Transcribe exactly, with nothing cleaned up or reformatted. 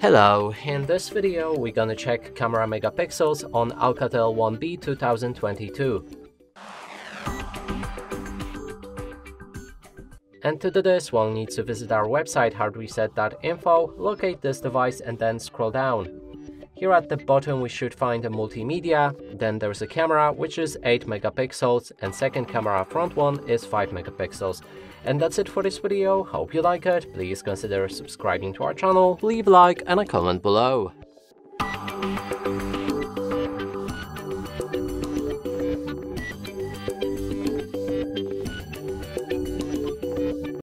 Hello, in this video we're gonna check camera megapixels on Alcatel one B two thousand twenty-two. And to do this, we'll need to visit our website hardreset dot info, locate this device and then scroll down. Here at the bottom we should find a multimedia, then there's a camera which is eight megapixels and second camera front one is five megapixels. And that's it for this video. Hope you like it. Please consider subscribing to our channel, leave a like and a comment below.